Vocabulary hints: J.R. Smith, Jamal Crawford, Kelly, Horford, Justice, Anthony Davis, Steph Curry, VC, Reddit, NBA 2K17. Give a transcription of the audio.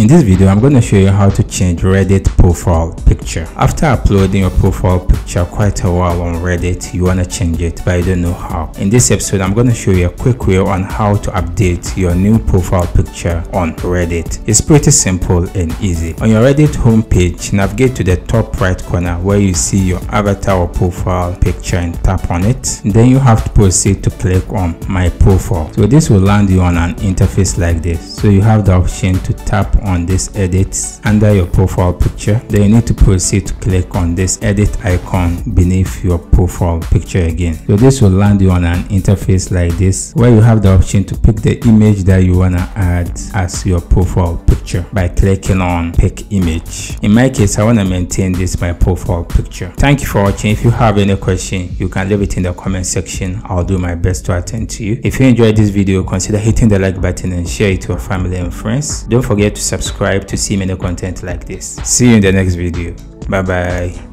In this video, I'm going to show you how to change Reddit profile picture. After uploading your profile picture quite a while on Reddit, you want to change it, but you don't know how. In this episode, I'm going to show you a quick way on how to update your new profile picture on Reddit. It's pretty simple and easy. On your Reddit homepage, navigate to the top right corner where you see your avatar or profile picture and tap on it. Then you have to proceed to click on My Profile. So this will land you on an interface like this. So you have the option to tap on this edit under your profile picture. Then you need to proceed to click on this edit icon beneath your profile picture again. So this will land you on an interface like this where you have the option to pick the image that you want to add as your profile picture by clicking on pick image. In my case, I want to maintain this my profile picture. Thank you for watching. If you have any question, you can leave it in the comment section. I'll do my best to attend to you. If you enjoyed this video, consider hitting the like button and share it to your family and friends. Don't forget to subscribe to see many content like this. See you in the next video. Bye bye.